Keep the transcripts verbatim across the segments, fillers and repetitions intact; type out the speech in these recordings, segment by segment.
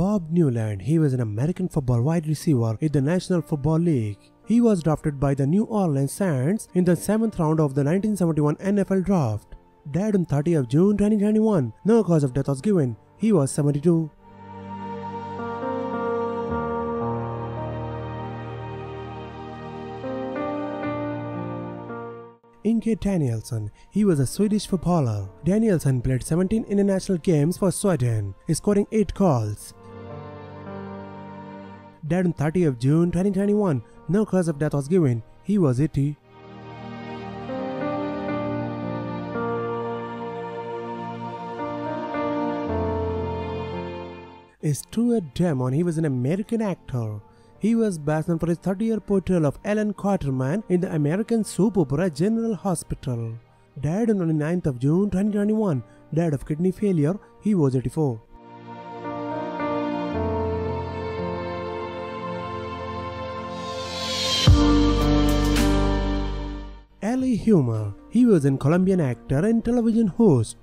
Bob Newland. He was an American football wide receiver in the National Football League. He was drafted by the New Orleans Saints in the seventh round of the nineteen seventy-one N F L Draft. Died on thirtieth of June twenty twenty-one. No cause of death was given. He was seventy-two. Inge Danielsson. He was a Swedish footballer. Danielsson played seventeen international games for Sweden, scoring eight goals. Died on thirtieth of June twenty twenty-one. No cause of death was given. He was eighty. Stuart Damon. He was an American actor. He was best known for his thirty-year portrayal of Alan Quaterman in the American soap opera General Hospital. Died on ninth of June twenty twenty-one. Died of kidney failure. He was eighty-four. Humor. He was a Colombian actor and television host.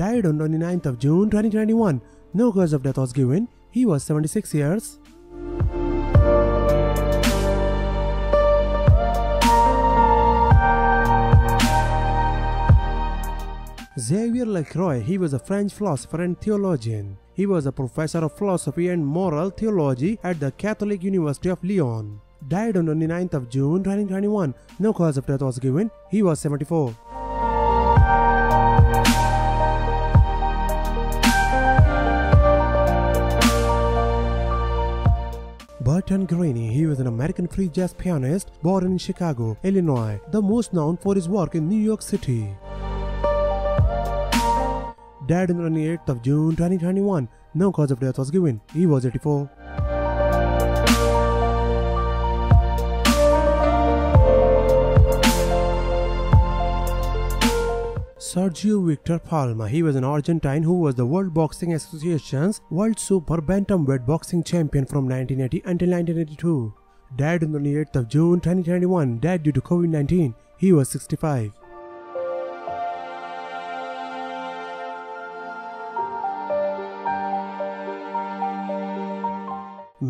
Died on ninth of June twenty twenty-one. No cause of death was given. He was seventy-six years. Xavier Lacroix. He was a French philosopher and theologian. He was a professor of philosophy and moral theology at the Catholic University of Lyon. Died on ninth of June twenty twenty-one. No cause of death was given. He was seventy-four. Burton Greene. He was an American free jazz pianist born in Chicago, Illinois, the most known for his work in New York City. Died on eighth of June twenty twenty-one. No cause of death was given. He was eighty-four. Sergio Victor Palma. He was an Argentine who was the World Boxing Association's World Super Bantamweight Boxing Champion from nineteen eighty until nineteen eighty-two. Died on eighth of June twenty twenty-one. Died due to COVID nineteen. He was sixty-five.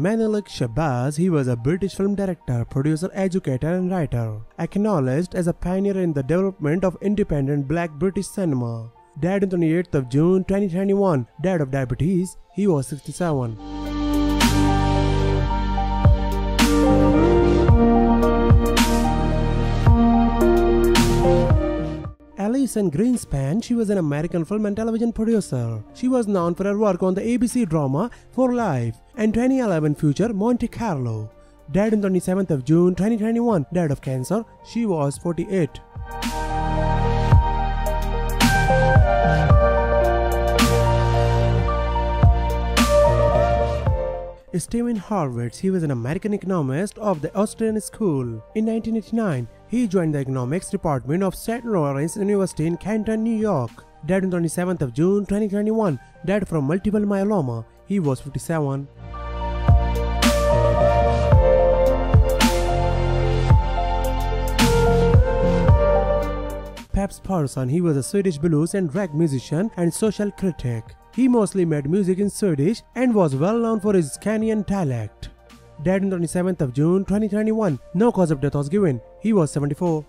Menelik Shabazz. He was a British film director, producer, educator and writer, acknowledged as a pioneer in the development of independent black British cinema. Died on eighth of June twenty twenty-one, died of diabetes. He was sixty-seven. Alison Greenspan. She was an American film and television producer. She was known for her work on the A B C drama For Life and twenty eleven feature Monte Carlo. Died on twenty-seventh of June twenty twenty-one. Died of cancer. She was forty-eight. Steven Horwitz. He was an American economist of the Austrian School. In nineteen eighty-nine, he joined the economics department of Saint Lawrence University in Canton, New York. Died on twenty-seventh of June twenty twenty-one. Died from multiple myeloma. He was fifty-seven. Peps Persson. He was a Swedish blues and drag musician and social critic. He mostly made music in Swedish and was well known for his Scandinavian dialect. Died on twenty-seventh of June twenty twenty-one. No cause of death was given. He was seventy-four.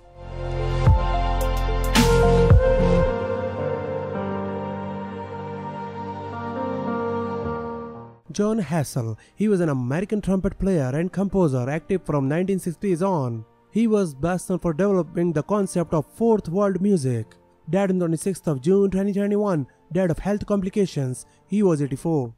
Jon Hassell. He was an American trumpet player and composer, active from nineteen sixties on. He was best known for developing the concept of fourth world music. Died on twenty-sixth of June twenty twenty-one. Died of health complications. He was eighty-four.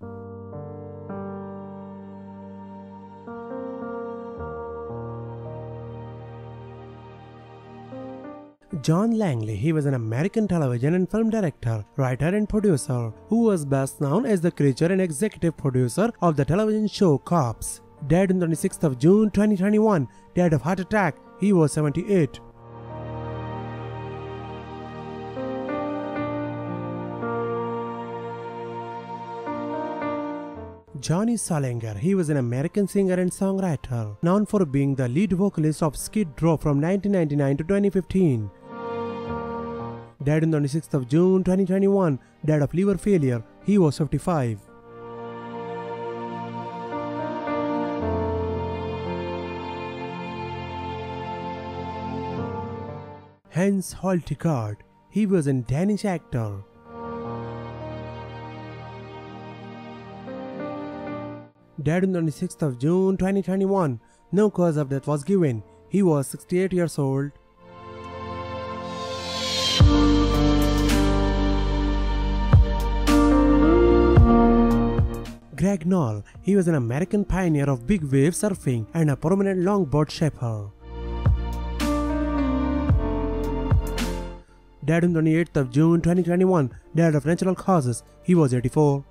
John Langley. He was an American television and film director, writer and producer, who was best known as the creator and executive producer of the television show Cops. Died on twenty-sixth of June twenty twenty-one. Died of heart attack. He was seventy-eight. Johnny Solinger. He was an American singer and songwriter, known for being the lead vocalist of Skid Row from nineteen ninety-nine to twenty fifteen. died on the twenty-sixth of June twenty twenty-one, died of liver failure. He was fifty-five. Hans Holtegaard. He was a Danish actor. Died on the twenty-sixth of June twenty twenty-one. No cause of death was given. He was sixty-eight years old. Greg Knoll. He was an American pioneer of big wave surfing and a prominent longboard shaper. Died on the twenty-eighth of June twenty twenty-one. Died of natural causes. He was eighty-four.